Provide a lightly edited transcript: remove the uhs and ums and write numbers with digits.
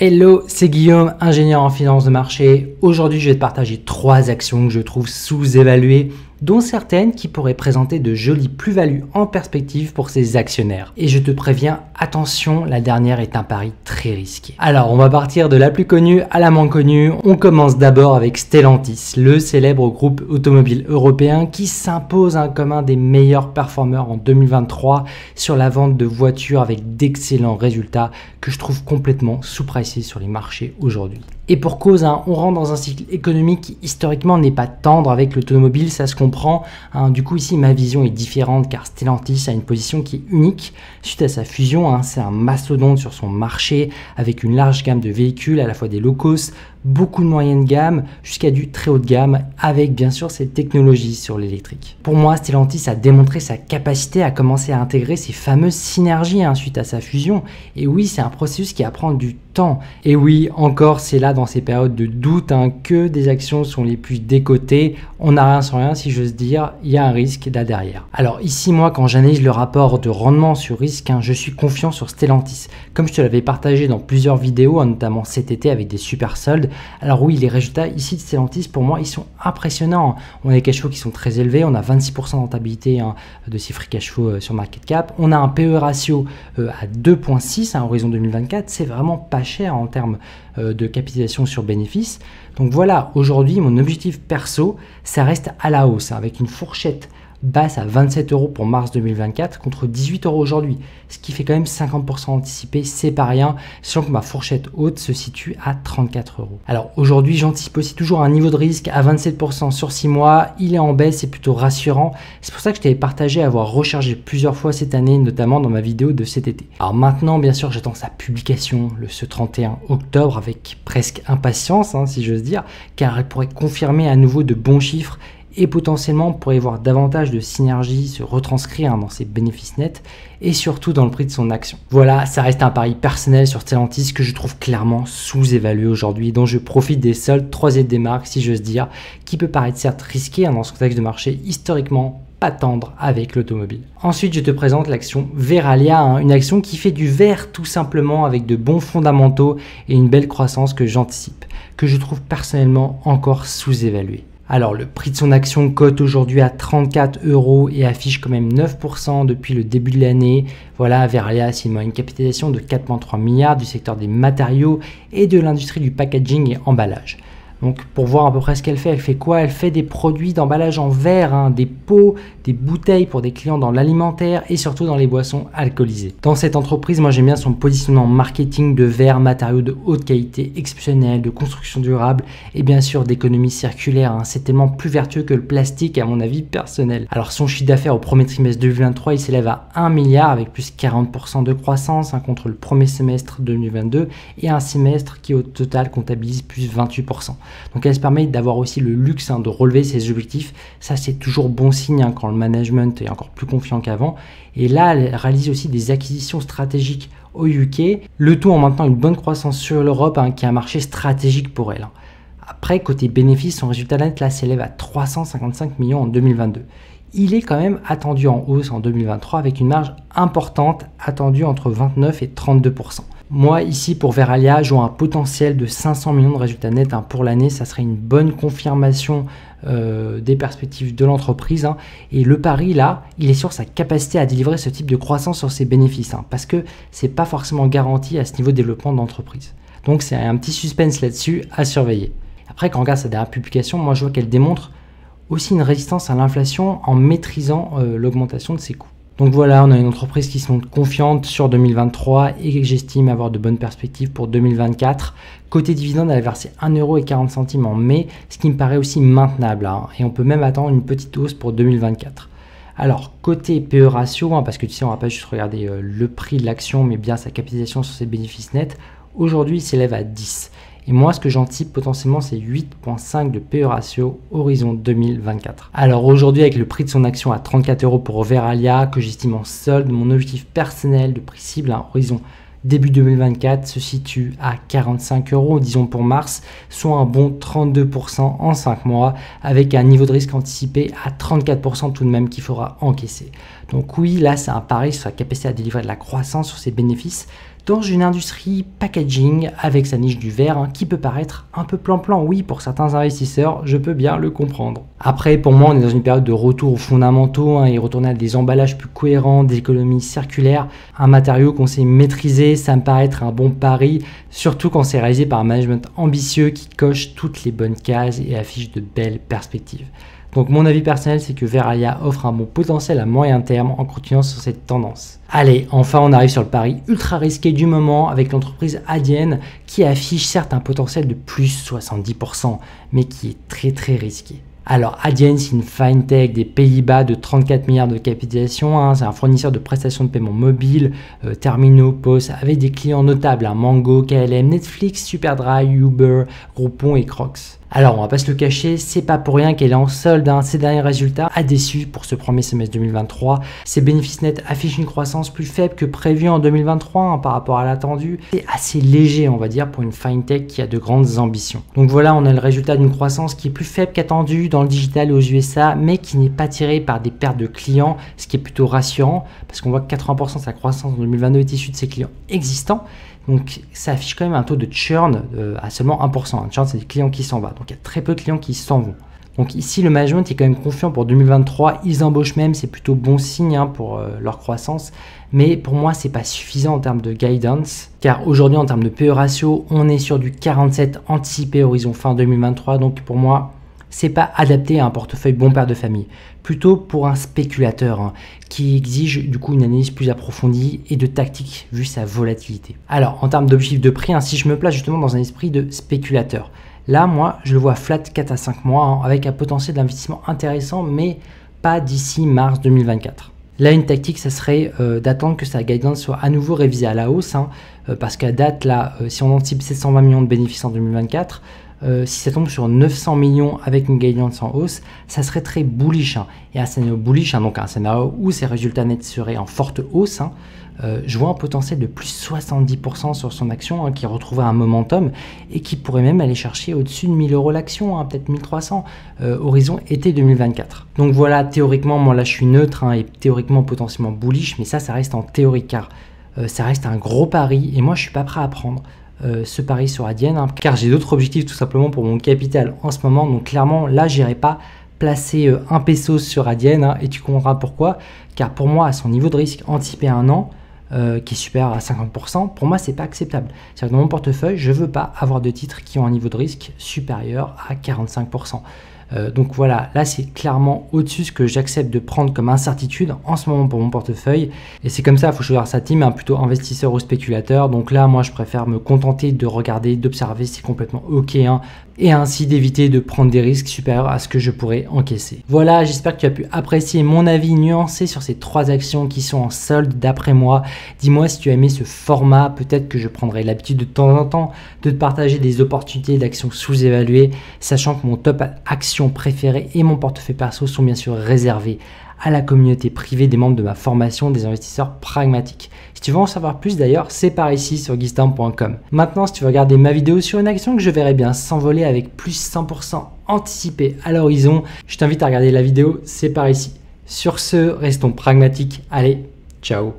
Hello, c'est Guillaume, ingénieur en finance de marché. Aujourd'hui, je vais te partager 3 actions que je trouve sous-évaluées, dont certaines qui pourraient présenter de jolies plus-values en perspective pour ses actionnaires. Et je te préviens, attention, la dernière est un pari très risqué. Alors, on va partir de la plus connue à la moins connue. On commence d'abord avec Stellantis, le célèbre groupe automobile européen qui s'impose comme un des meilleurs performeurs en 2023 sur la vente de voitures avec d'excellents résultats que je trouve complètement sous-pricés sur les marchés aujourd'hui. Et pour cause, on rentre dans un cycle économique qui historiquement n'est pas tendre avec l'automobile, ça se comprend. Du coup, ici, ma vision est différente car Stellantis a une position qui est unique. Suite à sa fusion, c'est un mastodonte sur son marché avec une large gamme de véhicules, à la fois des low cost, beaucoup de moyenne gamme, jusqu'à du très haut de gamme, avec bien sûr ses technologies sur l'électrique. Pour moi, Stellantis a démontré sa capacité à commencer à intégrer ces fameuses synergies suite à sa fusion. Et oui, c'est un processus qui va prendre du temps. Et oui, encore, c'est là dans ces périodes de doute que des actions sont les plus décotées. On n'a rien sans rien, si j'ose dire, il y a un risque là derrière. Alors ici, moi, quand j'analyse le rapport de rendement sur risque, je suis confiant sur Stellantis. Comme je te l'avais partagé dans plusieurs vidéos, notamment cet été avec des super soldes. Alors oui, les résultats ici de Stellantis, pour moi, ils sont impressionnants. On a des cash flows qui sont très élevés, on a 26% de rentabilité de ces free cash flows sur market cap. On a un PE ratio à 2.6 à horizon 2024, c'est vraiment pas cher en termes de capitalisation sur bénéfice. Donc voilà, aujourd'hui, mon objectif perso, ça reste à la hausse avec une fourchette basse à 27 € pour mars 2024 contre 18 € aujourd'hui, ce qui fait quand même 50% anticipé, c'est pas rien, sachant que ma fourchette haute se situe à 34 €. Alors aujourd'hui, j'anticipe aussi toujours un niveau de risque à 27% sur 6 mois, il est en baisse, c'est plutôt rassurant, c'est pour ça que je t'avais partagé avoir rechargé plusieurs fois cette année, notamment dans ma vidéo de cet été. Alors maintenant, bien sûr, j'attends sa publication ce 31 octobre avec presque impatience, si j'ose dire, car elle pourrait confirmer à nouveau de bons chiffres et potentiellement on pourrait voir davantage de synergie se retranscrire dans ses bénéfices nets et surtout dans le prix de son action. Voilà, ça reste un pari personnel sur Stellantis que je trouve clairement sous-évalué aujourd'hui, dont je profite des soldes 3 des marques, si j'ose dire, qui peut paraître certes risqué dans ce contexte de marché historiquement pas tendre avec l'automobile. Ensuite, je te présente l'action Verallia, une action qui fait du vert tout simplement avec de bons fondamentaux et une belle croissance que j'anticipe, que je trouve personnellement encore sous-évaluée. Alors le prix de son action cote aujourd'hui à 34 € et affiche quand même 9% depuis le début de l'année. Voilà, Verallia, c'est une capitalisation de 4,3 milliards du secteur des matériaux et de l'industrie du packaging et emballage. Donc pour voir à peu près ce qu'elle fait, elle fait des produits d'emballage en verre, des pots, des bouteilles pour des clients dans l'alimentaire et surtout dans les boissons alcoolisées. Dans cette entreprise, moi j'aime bien son positionnement marketing de verre, matériaux de haute qualité, exceptionnels, de construction durable et bien sûr d'économie circulaire. C'est tellement plus vertueux que le plastique à mon avis personnel. Alors son chiffre d'affaires au premier trimestre 2023, il s'élève à 1 milliard avec plus 40% de croissance contre le premier semestre 2022 et un semestre qui au total comptabilise plus 28%. Donc elle se permet d'avoir aussi le luxe de relever ses objectifs, ça c'est toujours bon signe quand le management est encore plus confiant qu'avant. Et là elle réalise aussi des acquisitions stratégiques au UK, le tout en maintenant une bonne croissance sur l'Europe qui est un marché stratégique pour elle. Après côté bénéfice, son résultat net là s'élève à 355 millions en 2022. Il est quand même attendu en hausse en 2023 avec une marge importante attendue entre 29 et 32%. Moi ici pour Verallia, j'ai un potentiel de 500 millions de résultats nets pour l'année, ça serait une bonne confirmation des perspectives de l'entreprise et le pari là, il est sur sa capacité à délivrer ce type de croissance sur ses bénéfices parce que c'est pas forcément garanti à ce niveau de développement d'entreprise. Donc c'est un petit suspense là-dessus à surveiller. Après quand on regarde sa dernière publication, moi je vois qu'elle démontre aussi une résistance à l'inflation en maîtrisant l'augmentation de ses coûts. Donc voilà, on a une entreprise qui se montre confiante sur 2023 et j'estime avoir de bonnes perspectives pour 2024. Côté dividende, elle a versé 1,40 € en mai, ce qui me paraît aussi maintenable. Et on peut même attendre une petite hausse pour 2024. Alors côté PE ratio, parce que tu sais, on va pas juste regarder le prix de l'action, mais bien sa capitalisation sur ses bénéfices nets, aujourd'hui il s'élève à 10. Et moi, ce que j'anticipe potentiellement, c'est 8,5 de PE ratio horizon 2024. Alors aujourd'hui, avec le prix de son action à 34 € pour Verallia, que j'estime en solde, mon objectif personnel de prix cible à horizon début 2024 se situe à 45 €, disons pour mars, soit un bon 32% en 5 mois, avec un niveau de risque anticipé à 34% tout de même qu'il faudra encaisser. Donc oui, là, c'est un pari sur la capacité à délivrer de la croissance sur ses bénéfices, dans une industrie packaging avec sa niche du verre hein, qui peut paraître un peu plan-plan. Oui, pour certains investisseurs, je peux bien le comprendre. Après, pour moi, on est dans une période de retour aux fondamentaux hein, et retourner à des emballages plus cohérents, des économies circulaires, un matériau qu'on sait maîtriser, ça me paraît être un bon pari, surtout quand c'est réalisé par un management ambitieux qui coche toutes les bonnes cases et affiche de belles perspectives. Donc mon avis personnel, c'est que Verallia offre un bon potentiel à moyen terme en continuant sur cette tendance. Allez, enfin on arrive sur le pari ultra risqué du moment avec l'entreprise Adyen qui affiche certes un potentiel de plus 70%, mais qui est très très risqué. Alors Adyen, c'est une fintech des Pays-Bas de 34 milliards de capitalisation, hein, c'est un fournisseur de prestations de paiement mobile, terminaux, postes, avec des clients notables, hein, Mango, KLM, Netflix, Superdry, Uber, Groupon et Crocs. Alors on va pas se le cacher, c'est pas pour rien qu'elle est en solde, hein. Ses derniers résultats a déçu pour ce premier semestre 2023. Ses bénéfices nets affichent une croissance plus faible que prévue en 2023 hein, par rapport à l'attendu. C'est assez léger on va dire pour une fintech qui a de grandes ambitions. Donc voilà, on a le résultat d'une croissance qui est plus faible qu'attendue dans le digital et aux USA, mais qui n'est pas tirée par des pertes de clients, ce qui est plutôt rassurant parce qu'on voit que 80% de sa croissance en 2022 est issue de ses clients existants. Donc ça affiche quand même un taux de churn à seulement 1%. Un churn, c'est des clients qui s'en vont. Donc il y a très peu de clients qui s'en vont. Donc ici, le management est quand même confiant pour 2023. Ils embauchent même, c'est plutôt bon signe hein, pour leur croissance. Mais pour moi, c'est pas suffisant en termes de guidance. Car aujourd'hui, en termes de PE ratio, on est sur du 47 anticipé horizon fin 2023. Donc pour moi, c'est pas adapté à un portefeuille bon père de famille, plutôt pour un spéculateur hein, qui exige du coup une analyse plus approfondie et de tactique vu sa volatilité. Alors en termes d'objectif de prix, hein, si je me place justement dans un esprit de spéculateur, là moi je le vois flat 4 à 5 mois hein, avec un potentiel d'investissement intéressant mais pas d'ici mars 2024. Là, une tactique, ça serait d'attendre que sa guidance soit à nouveau révisée à la hausse, hein, parce qu'à date, là, si on anticipe 720 millions de bénéfices en 2024, si ça tombe sur 900 millions avec une guidance en hausse, ça serait très bullish. Hein. Et un scénario bullish, hein, donc un scénario où ses résultats nets seraient en forte hausse, hein, je vois un potentiel de plus 70% sur son action hein, qui retrouverait un momentum et qui pourrait même aller chercher au-dessus de 1000 € l'action, hein, peut-être 1300, horizon été 2024. Donc voilà, théoriquement, moi là je suis neutre hein, et théoriquement potentiellement bullish, mais ça reste en théorie car ça reste un gros pari et moi je suis pas prêt à prendre ce pari sur Adyen hein, car j'ai d'autres objectifs tout simplement pour mon capital en ce moment, donc clairement là j'irai pas placer un peso sur Adyen hein, et tu comprendras pourquoi, car pour moi à son niveau de risque anticipé à un an, qui est supérieur à 50%, pour moi c'est pas acceptable. C'est-à-dire que dans mon portefeuille, je veux pas avoir de titres qui ont un niveau de risque supérieur à 45%. Donc voilà, là c'est clairement au-dessus ce que j'accepte de prendre comme incertitude en ce moment pour mon portefeuille. Et c'est comme ça, il faut choisir sa team, hein, plutôt investisseur ou spéculateur. Donc là, moi je préfère me contenter de regarder, d'observer, c'est complètement ok, hein, et ainsi d'éviter de prendre des risques supérieurs à ce que je pourrais encaisser. Voilà, j'espère que tu as pu apprécier mon avis nuancé sur ces trois actions qui sont en solde d'après moi. Dis-moi si tu as aimé ce format, peut-être que je prendrai l'habitude de temps en temps de te partager des opportunités d'actions sous-évaluées, sachant que mon top action préféré et mon portefeuille perso sont bien sûr réservés à la communauté privée des membres de ma formation des investisseurs pragmatiques. Si tu veux en savoir plus d'ailleurs, c'est par ici sur guistorm.com. Maintenant, si tu veux regarder ma vidéo sur une action que je verrais bien s'envoler avec plus 100% anticipé à l'horizon, je t'invite à regarder la vidéo, c'est par ici. Sur ce, restons pragmatiques. Allez, ciao.